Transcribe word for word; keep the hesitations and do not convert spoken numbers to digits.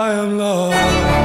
I am lost.